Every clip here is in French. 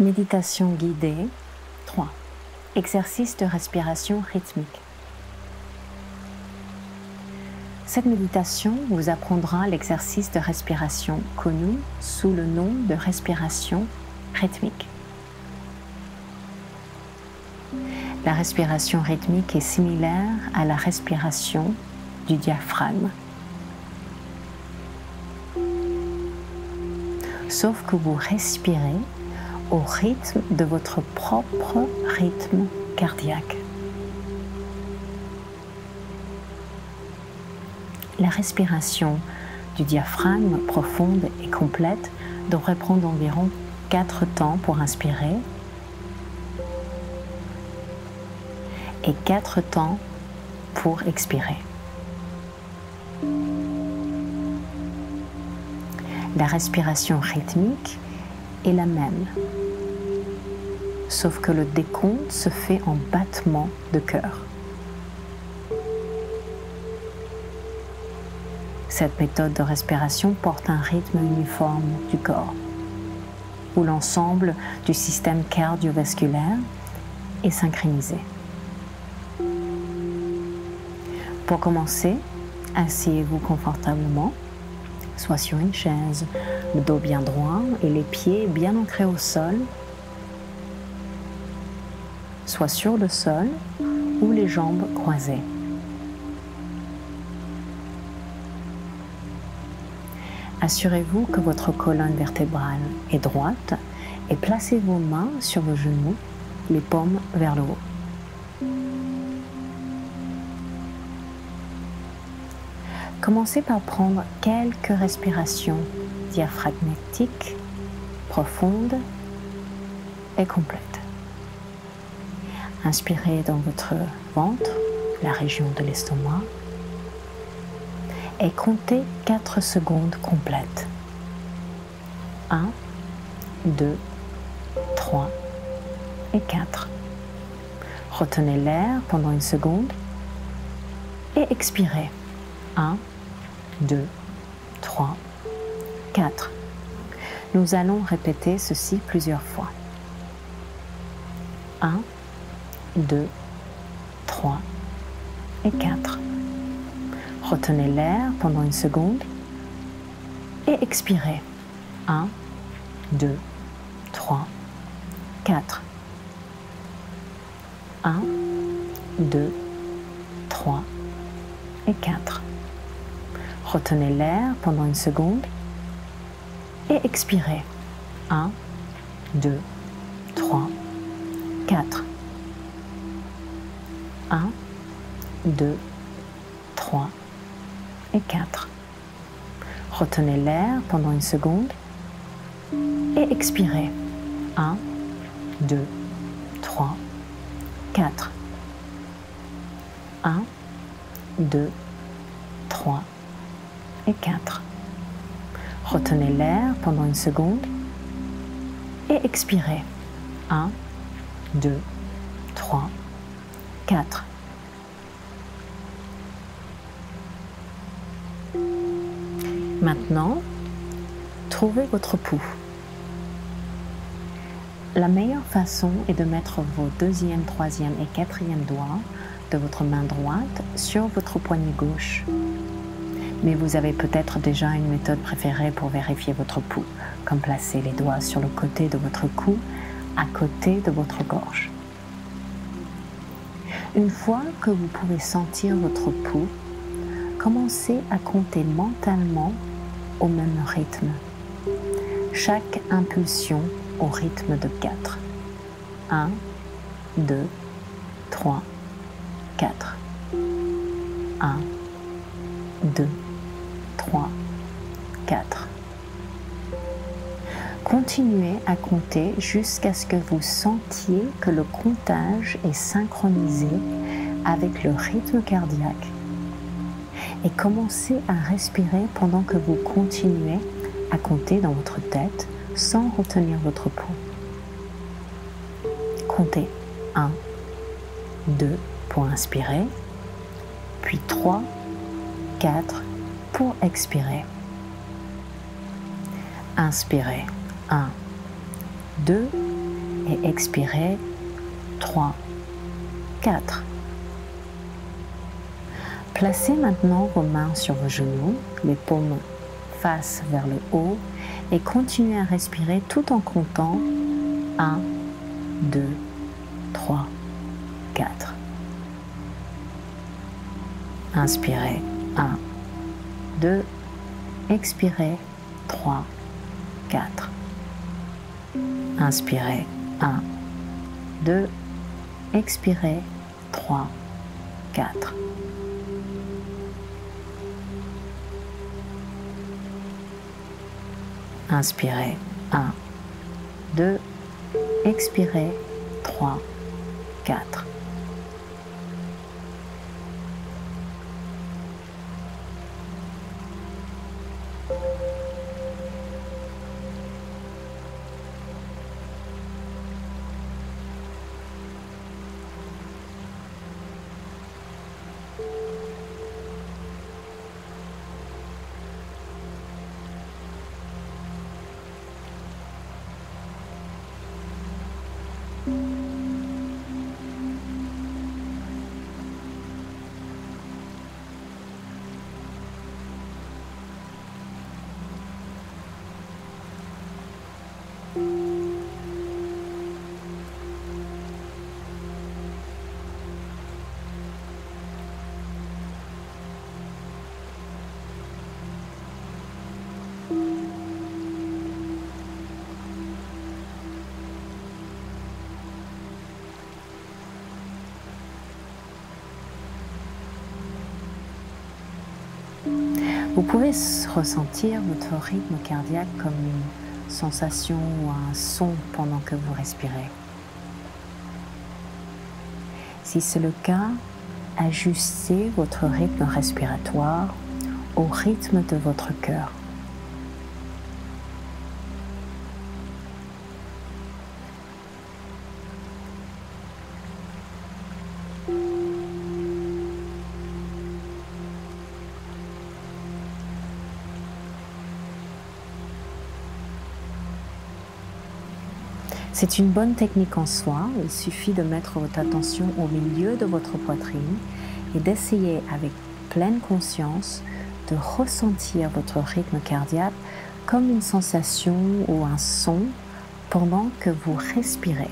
méditation guidée. 3. Exercice de respiration rythmique. Cette méditation vous apprendra l'exercice de respiration connu sous le nom de respiration rythmique. La respiration rythmique est similaire à la respiration du diaphragme, sauf que vous respirez au rythme de votre propre rythme cardiaque. La respiration du diaphragme profonde et complète devrait prendre environ 4 temps pour inspirer et 4 temps pour expirer. La respiration rythmique est la même, sauf que le décompte se fait en battements de cœur. Cette méthode de respiration porte un rythme uniforme du corps, où l'ensemble du système cardiovasculaire est synchronisé. Pour commencer, asseyez-vous confortablement, soit sur une chaise, le dos bien droit et les pieds bien ancrés au sol, soit sur le sol ou les jambes croisées. Assurez-vous que votre colonne vertébrale est droite et placez vos mains sur vos genoux, les paumes vers le haut. Commencez par prendre quelques respirations diaphragmatiques, profondes et complètes. Inspirez dans votre ventre, la région de l'estomac, et comptez 4 secondes complètes. 1, 2, 3 et 4. Retenez l'air pendant 1 seconde et expirez. 1, 2, 3, 4. Nous allons répéter ceci plusieurs fois. 1, 2, 3 et 4. Retenez l'air pendant 1 seconde et expirez. 1, 2, 3, 4. 1, 2, 3 et 4. Retenez l'air pendant 1 seconde et expirez. 1, 2, 3, 4. 1, 2, 3 et 4. Retenez l'air pendant 1 seconde et expirez. 1, 2, 3, 4. 1, 2, 3 et 4. Retenez l'air pendant 1 seconde et expirez. 1, 2, 3, 4. Maintenant, trouvez votre pouls. La meilleure façon est de mettre vos 2e, 3e et 4e doigts de votre main droite sur votre poignet gauche. Mais vous avez peut-être déjà une méthode préférée pour vérifier votre pouls, comme placer les doigts sur le côté de votre cou, à côté de votre gorge. Une fois que vous pouvez sentir votre pouls, commencez à compter mentalement au même rythme. Chaque impulsion au rythme de 4. 1, 2, 3, 4. 1, 2, 3, 4. Continuez à compter jusqu'à ce que vous sentiez que le comptage est synchronisé avec le rythme cardiaque et commencez à respirer pendant que vous continuez à compter dans votre tête sans retenir votre pouls. Comptez 1, 2 pour inspirer, puis 3, 4 pour expirer. Inspirez 1, 2 et expirez 3, 4. Placez maintenant vos mains sur vos genoux, les paumes face vers le haut et continuez à respirer tout en comptant 1, 2, 3, 4. Inspirez 1, 2, expirez 3, 4. Inspirez 1, 2, expirez 3, 4. Inspirez 1, 2, expirez 3, 4. Vous pouvez ressentir votre rythme cardiaque comme une sensation ou un son pendant que vous respirez. Si c'est le cas, ajustez votre rythme respiratoire au rythme de votre cœur. C'est une bonne technique en soi, il suffit de mettre votre attention au milieu de votre poitrine et d'essayer avec pleine conscience de ressentir votre rythme cardiaque comme une sensation ou un son pendant que vous respirez.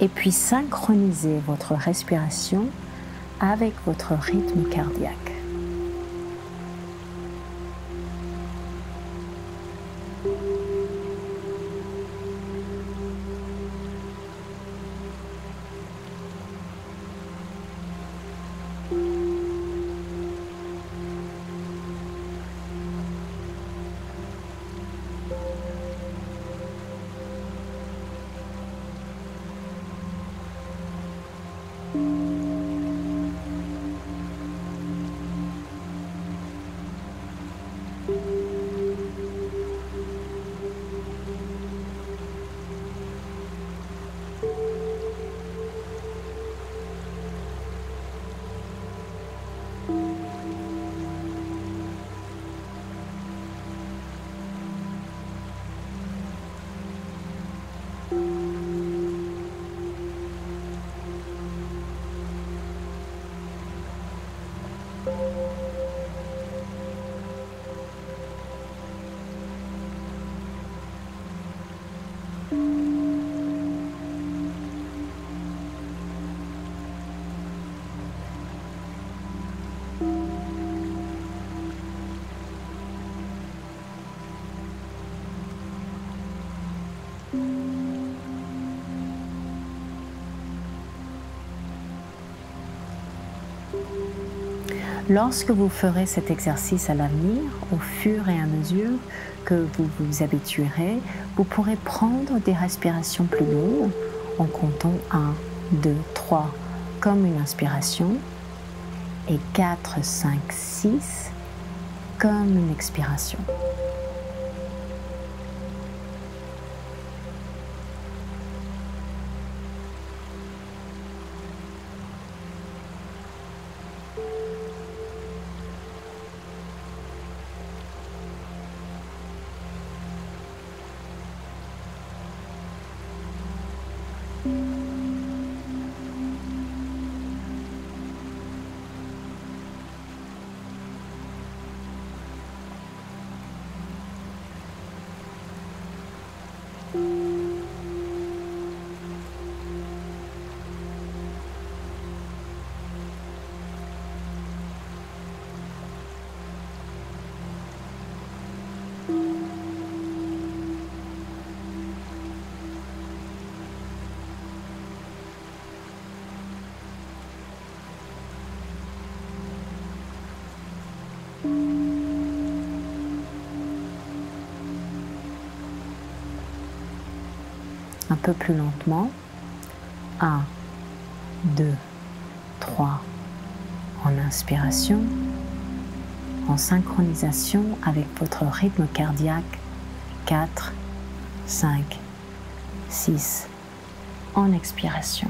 Et puis synchronisez votre respiration avec votre rythme cardiaque. Lorsque vous ferez cet exercice à l'avenir, au fur et à mesure que vous vous habituerez, vous pourrez prendre des respirations plus longues en comptant 1, 2, 3 comme une inspiration et 4, 5, 6 comme une expiration. un peu plus lentement. 1, 2, 3, en inspiration, en synchronisation avec votre rythme cardiaque, 4, 5, 6, en expiration.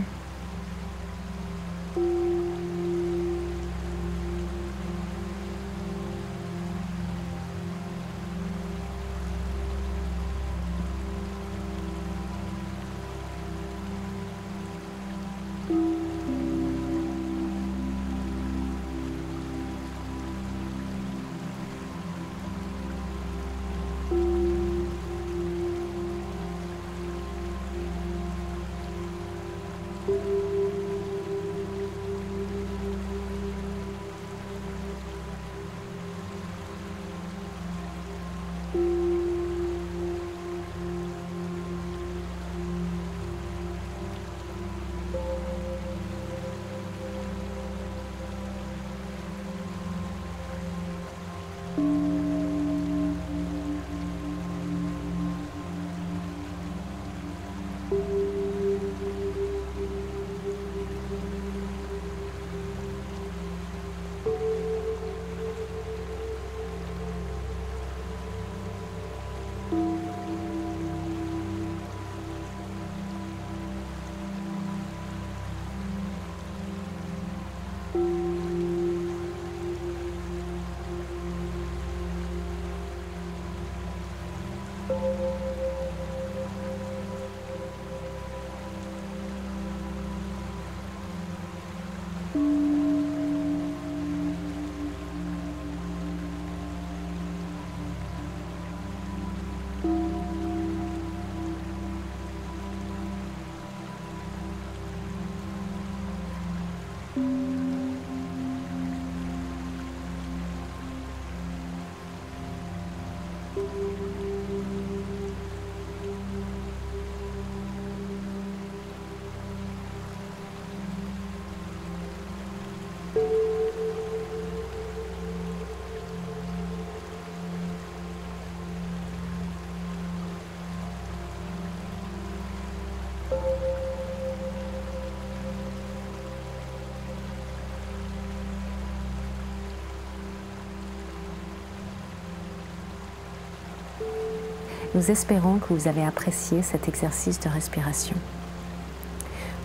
Nous espérons que vous avez apprécié cet exercice de respiration.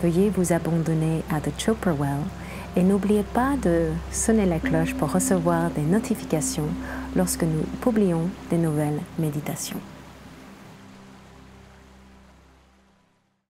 Veuillez vous abandonner à The Chopra Well et n'oubliez pas de sonner la cloche pour recevoir des notifications lorsque nous publions des nouvelles méditations.